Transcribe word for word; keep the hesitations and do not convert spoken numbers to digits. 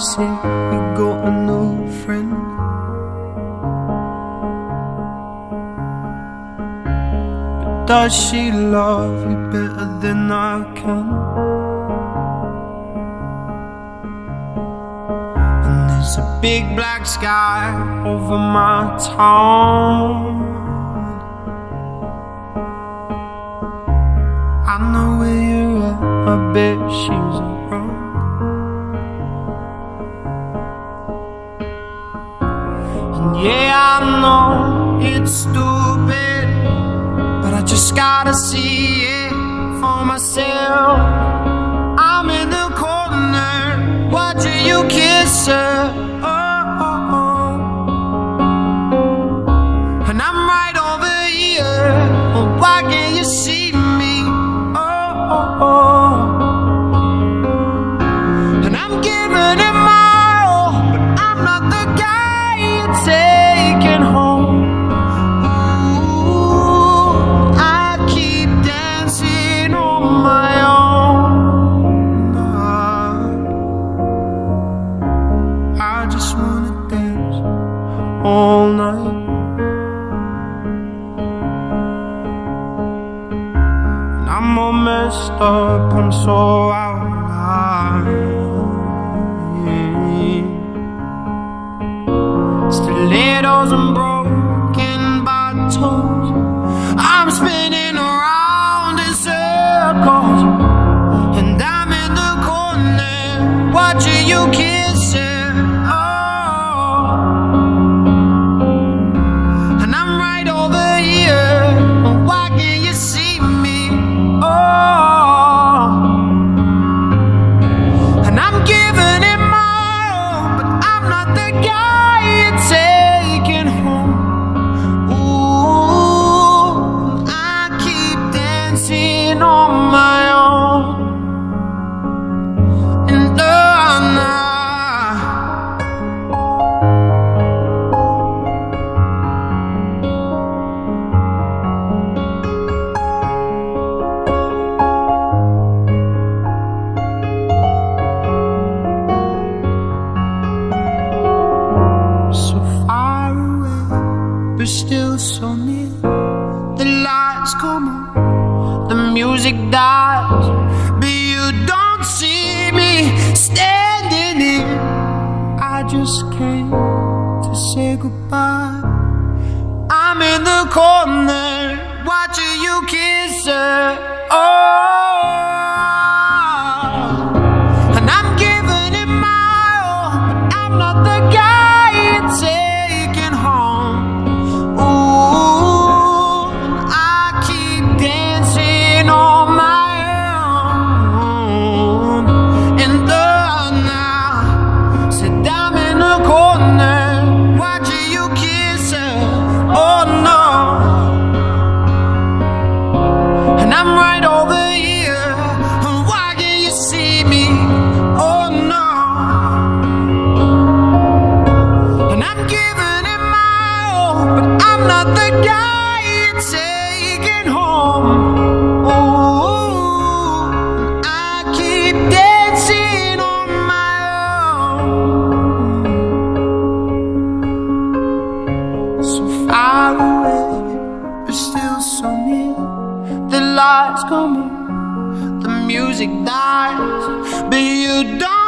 say you got a new friend. But does she love you better than I can? And there's a big black sky over my town. I know where you're at, I bet she's wrong. And yeah, I know it's stupid, but I just gotta see it for myself. I'm in the corner, watching you kiss her. Oh, oh, oh. And I'm right over here, but why can't you see? All night, and I'm all messed up, I'm so out of line. Stilettos and broken bottles, I'm spinning around in circles, and I'm in the corner watching you kiss her. Oh, but still so near. The lights come on, the music dies, but you don't see me standing here. I just came to say goodbye. I'm in the corner watching you kiss her. Oh, and I'm giving it my all, but I'm not the guy it's taking home. The lights come on, the music dies, but you don't